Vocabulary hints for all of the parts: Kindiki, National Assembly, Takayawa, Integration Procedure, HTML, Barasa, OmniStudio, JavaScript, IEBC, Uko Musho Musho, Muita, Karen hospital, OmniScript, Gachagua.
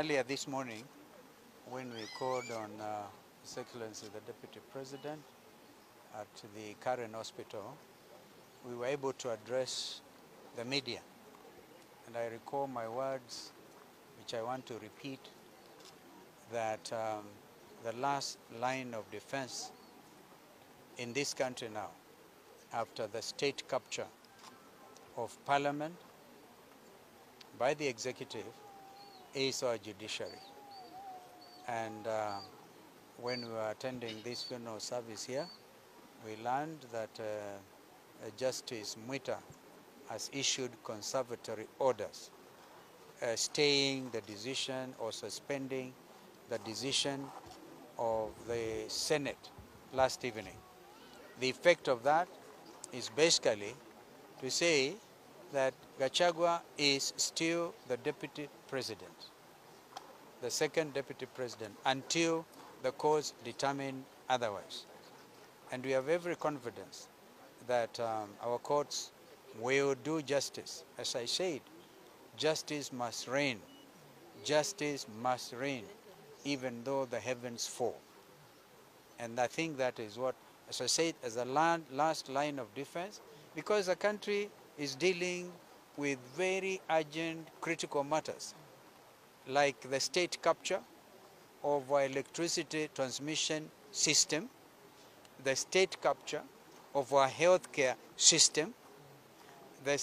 Earlier this morning, when we called on His Excellency the Deputy President at the Karen hospital, we were able to address the media. And I recall my words, which I want to repeat, that the last line of defense in this country now, after the state capture of Parliament by the executive, is our judiciary. And when we were attending this funeral service here, we learned that Justice Muita has issued conservatory orders staying the decision or suspending the decision of the Senate last evening. The effect of that is basically to say that Gachagua is still the Deputy President, the second Deputy President, until the courts determine otherwise. And we have every confidence that our courts will do justice. As I said, justice must reign. Justice must reign, even though the heavens fall. And I think that is what, as I said, as the last line of defense, because the country is dealing with very urgent, critical matters, like the state capture of our electricity transmission system, the state capture of our healthcare system, the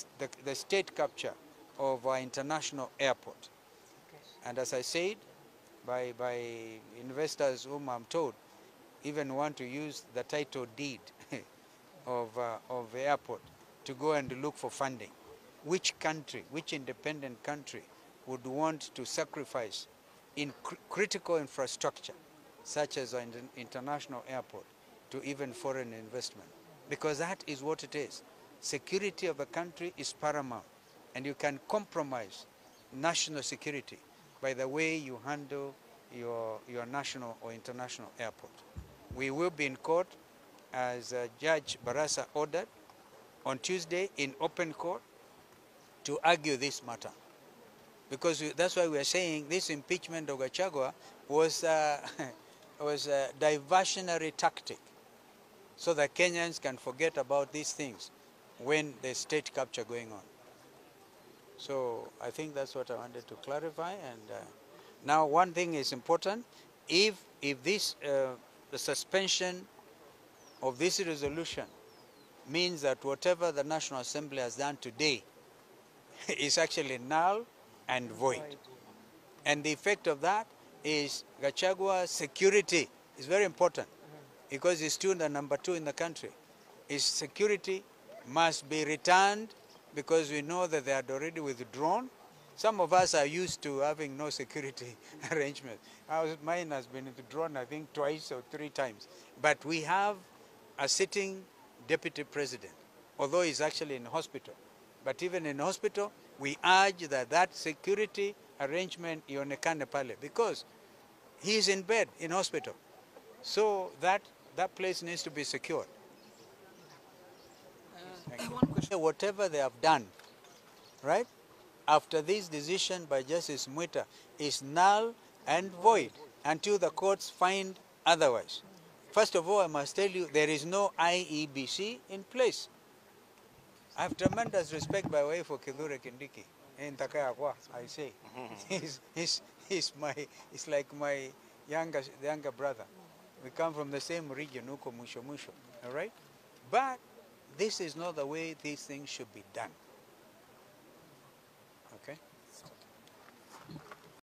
state capture of our international airport. And as I said, by investors whom I'm told even want to use the title deed of the airport to go and look for funding. Which country, which independent country would want to sacrifice in critical infrastructure such as an international airport to even foreign investment? Because that is what it is. Security of a country is paramount, and you can compromise national security by the way you handle your national or international airport. We will be in court, as Judge Barasa ordered, on Tuesday in open court to argue this matter. Because that's why we are saying this impeachment of Gachagua was was a diversionary tactic, so that Kenyans can forget about these things when there's state capture going on. So I think that's what I wanted to clarify. And now one thing is important. If this, the suspension of this resolution means that whatever the National Assembly has done today is actually null and void. And the effect of that is Gachagua's security is very important, because he's still the number 2 in the country. His security must be returned, because we know that they had already withdrawn. Some of us are used to having no security arrangements. Mine has been withdrawn, I think, 2 or 3 times. But we have a sitting Deputy President, although he's actually in hospital. But even in hospital, we urge that that security arrangement ionekane pale, because he's in bed in hospital. So that place needs to be secured. One question. Whatever they have done, right, after this decision by Justice Muita is null and void until the courts find otherwise. First of all, I must tell you, there is no IEBC in place. I have tremendous respect, by the way, for Kindiki in Takayawa, I say. He's like my younger brother. We come from the same region, Uko Musho Musho, all right? But this is not the way these things should be done.